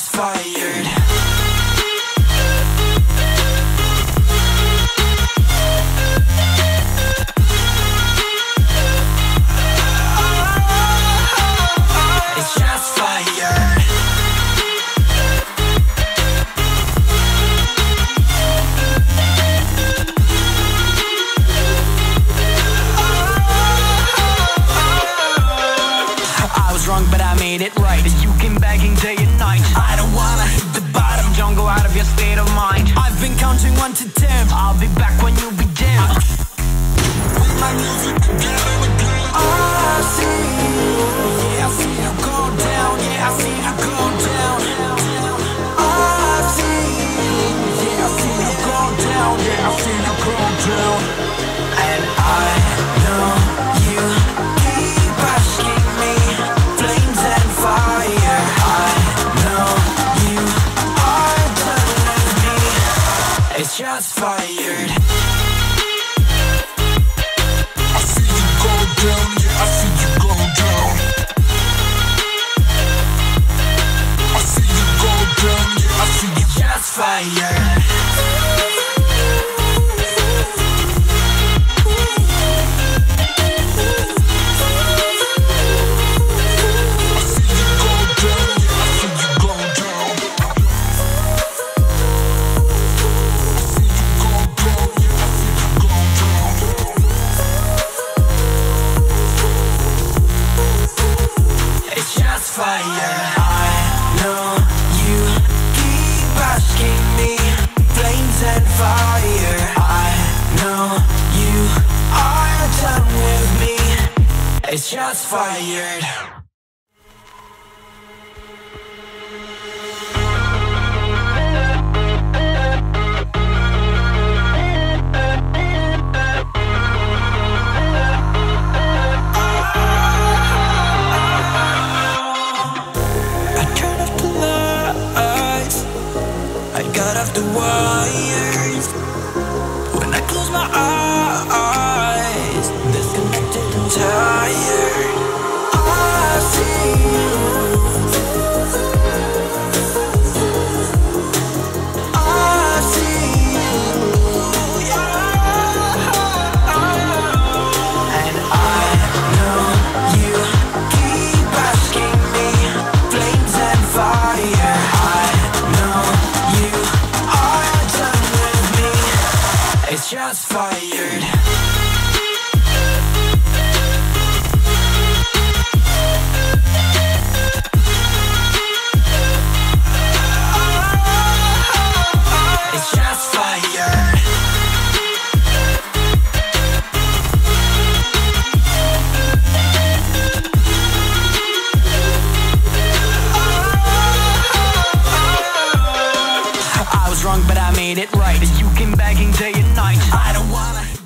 shots fired. But I made it right. You came begging day and night. I don't wanna hit the bottom. Don't go out of your state of mind. I've been counting 1 to 10. I'll be back when you be damned. With my music together again. I see. Yeah, I see her go down. Yeah, I see her go down. I see. Yeah, I see her go down. Yeah, I see her go down. And I know you keep asking me. It's just fired. I see you go down, yeah, I see you go down. I see you go down, yeah, I see you. Just fired. It's just fired. Just fired. But I made it right. You came begging day and night. I don't wanna